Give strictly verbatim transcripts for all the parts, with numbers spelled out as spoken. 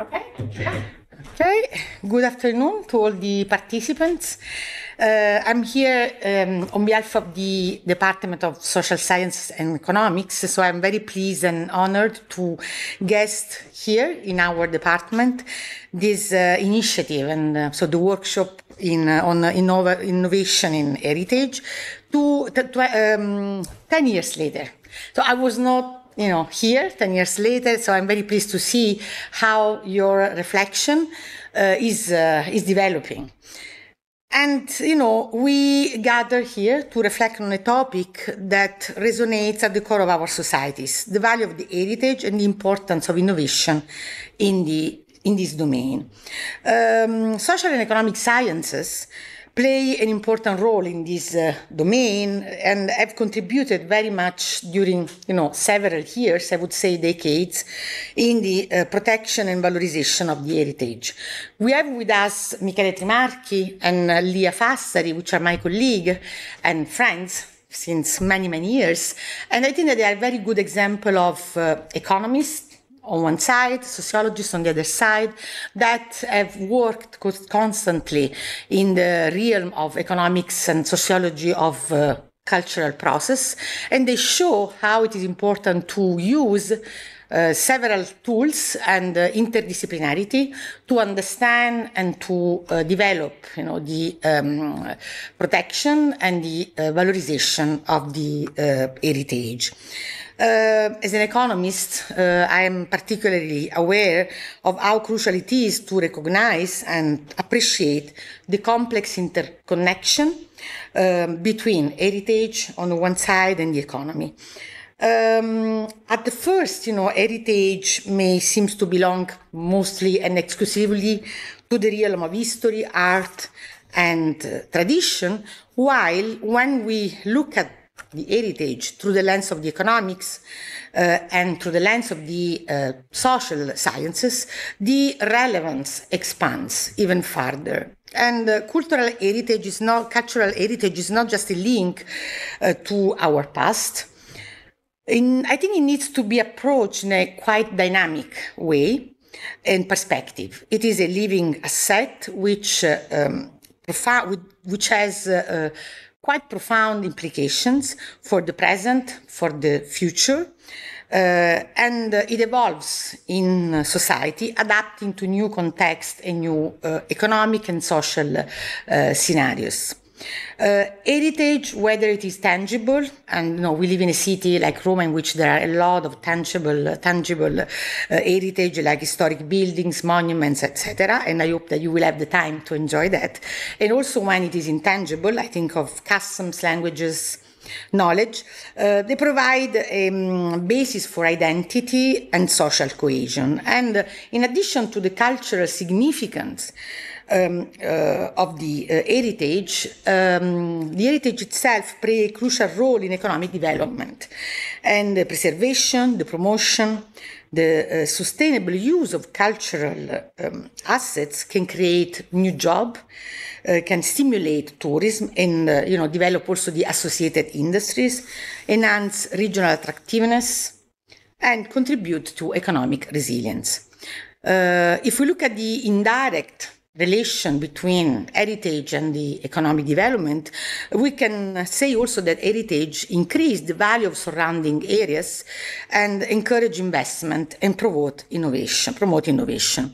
Okay. Yeah. Okay. Good afternoon to all the participants. Uh, I'm here um, on behalf of the Department of Social Sciences and Economics, so I'm very pleased and honored to guest here in our department this uh, initiative and uh, so the workshop in uh, on innova innovation in heritage to um, ten years later. So I was not, you know, here ten years later, so I'm very pleased to see how your reflection uh, is uh, is developing. And, you know, we gather here to reflect on a topic that resonates at the core of our societies, the value of the heritage and the importance of innovation in, the, in this domain. Um, social and economic sciences play an important role in this uh, domain and have contributed very much during, you know, several years, I would say decades, in the uh, protection and valorization of the heritage. We have with us Michele Trimarchi and uh, Lia Fassari, which are my colleagues and friends since many, many years. And I think that they are a very good example of uh, economists on one side, sociologists on the other side, that have worked constantly in the realm of economics and sociology of uh, cultural process, and they show how it is important to use uh, several tools and uh, interdisciplinarity to understand and to uh, develop, you know, the um, protection and the uh, valorization of the uh, heritage. Uh, as an economist, uh, I am particularly aware of how crucial it is to recognize and appreciate the complex interconnection um, between heritage on one side and the economy. Um, at the first, you know, heritage may seem to belong mostly and exclusively to the realm of history, art, and uh, tradition, while when we look at the heritage through the lens of the economics uh, and through the lens of the uh, social sciences, the relevance expands even farther. And uh, cultural heritage is not, cultural heritage is not just a link uh, to our past. In, I think it needs to be approached in a quite dynamic way and perspective. It is a living asset which, uh, um, which has uh, uh, quite profound implications for the present, for the future, uh, and uh, it evolves in uh, society, adapting to new contexts and new uh, economic and social uh, scenarios. Uh, heritage, whether it is tangible, and you know, we live in a city like Rome in which there are a lot of tangible, uh, tangible uh, heritage, like historic buildings, monuments, et cetera. And I hope that you will have the time to enjoy that. And also when it is intangible, I think of customs, languages, knowledge. Uh, they provide a um, basis for identity and social cohesion. And uh, in addition to the cultural significance Um, uh, of the uh, heritage, um, the heritage itself plays a crucial role in economic development and the preservation, the promotion, the uh, sustainable use of cultural um, assets can create new jobs, uh, can stimulate tourism and uh, you know, develop also the associated industries, enhance regional attractiveness and contribute to economic resilience. Uh, if we look at the indirect relation between heritage and the economic development, we can say also that heritage increased the value of surrounding areas and encourage investment and promote innovation. Promote innovation.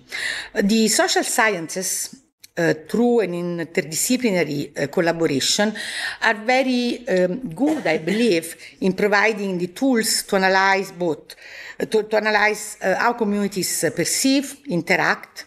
The social sciences, uh, through an interdisciplinary uh, collaboration, are very um, good, I believe, in providing the tools to analyze both, uh, to, to analyze uh, how communities uh, perceive, interact,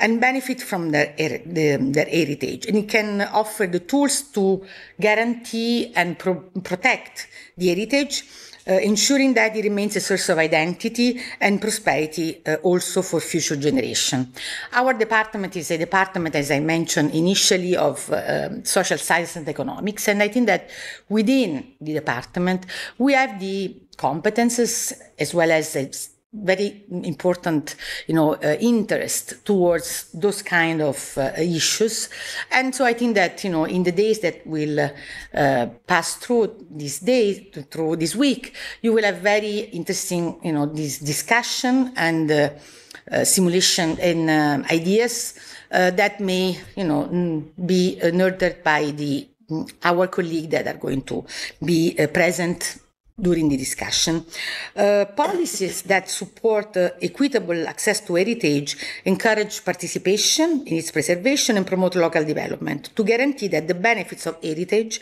and benefit from their, their, their heritage. And it can offer the tools to guarantee and pro protect the heritage, uh, ensuring that it remains a source of identity and prosperity uh, also for future generations. Our department is a department, as I mentioned initially, of uh, social science and economics. And I think that within the department, we have the competences as well as a very important, you know, uh, interest towards those kind of uh, issues. And so I think that, you know, in the days that will uh, uh, pass through these days, through this week, you will have very interesting, you know, this discussion and uh, uh, simulation and um, ideas uh, that may, you know, be uh, nurtured by the our colleagues that are going to be uh, present during the discussion. Uh, policies that support uh, equitable access to heritage encourage participation in its preservation and promote local development to guarantee that the benefits of heritage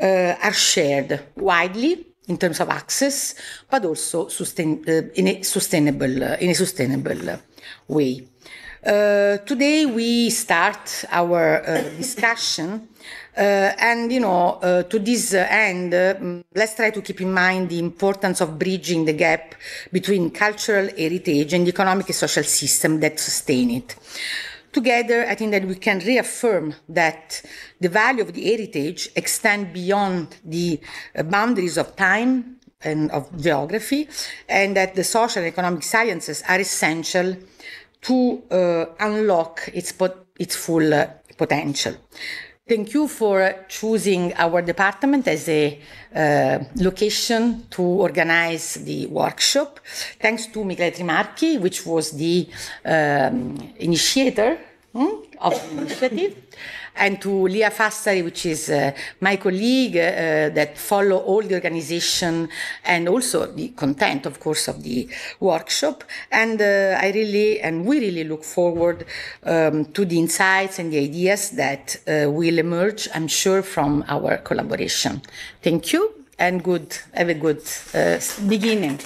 uh, are shared widely in terms of access, but also sustain, uh, in a sustainable, uh, in a sustainable uh, way. Uh, today we start our uh, discussion uh, and, you know, uh, to this end, uh, let's try to keep in mind the importance of bridging the gap between cultural heritage and the economic and social system that sustain it. Together, I think that we can reaffirm that the value of the heritage extends beyond the uh, boundaries of time and of geography, and that the social and economic sciences are essential to uh, unlock its, pot its full uh, potential. Thank you for choosing our department as a uh, location to organize the workshop. Thanks to Michele Trimarchi, which was the um, initiator hmm, of the initiative, and to Lia Fassari, which is uh, my colleague uh, that follow all the organization and also the content, of course, of the workshop. And uh, I really, and we really look forward um, to the insights and the ideas that uh, will emerge, I'm sure, from our collaboration. Thank you, and good, have a good uh, beginning.